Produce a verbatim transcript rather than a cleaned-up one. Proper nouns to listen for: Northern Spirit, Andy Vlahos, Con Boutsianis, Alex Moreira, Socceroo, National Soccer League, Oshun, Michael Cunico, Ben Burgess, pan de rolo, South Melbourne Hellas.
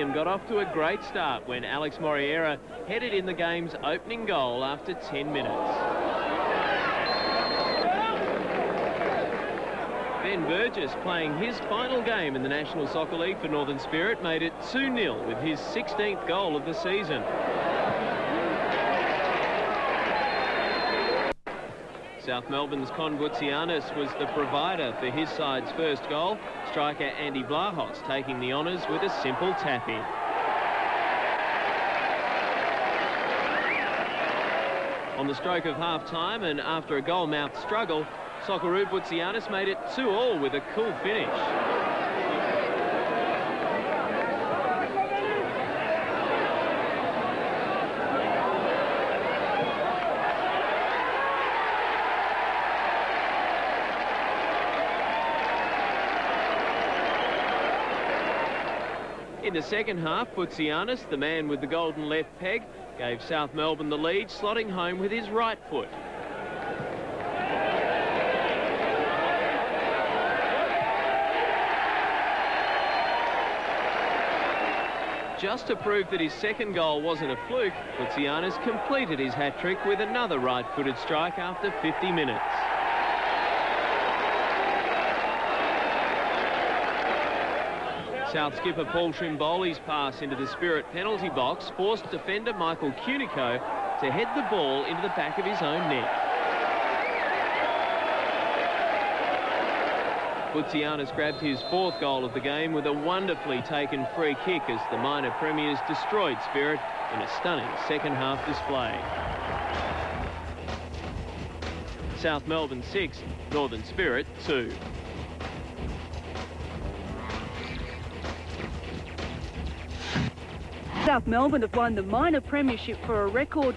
And got off to a great start when Alex Moreira headed in the game's opening goal after ten minutes. Ben Burgess, playing his final game in the National Soccer League for Northern Spirit, made it two nil with his sixteenth goal of the season. South Melbourne's Con Boutsianis was the provider for his side's first goal, striker Andy Vlahos taking the honours with a simple tap-in. On the stroke of half-time and after a goal-mouthed struggle, Socceroo Boutsianis made it two all with a cool finish. In the second half, Boutsianis, the man with the golden left peg, gave South Melbourne the lead, slotting home with his right foot. Just to prove that his second goal wasn't a fluke, Boutsianis completed his hat-trick with another right-footed strike after fifty minutes. South skipper Paul Trimboli's pass into the Spirit penalty box forced defender Michael Cunico to head the ball into the back of his own net. Boutsianis grabbed his fourth goal of the game with a wonderfully taken free kick as the minor premiers destroyed Spirit in a stunning second-half display. South Melbourne six, Northern Spirit two. South Melbourne have won the minor premiership for a record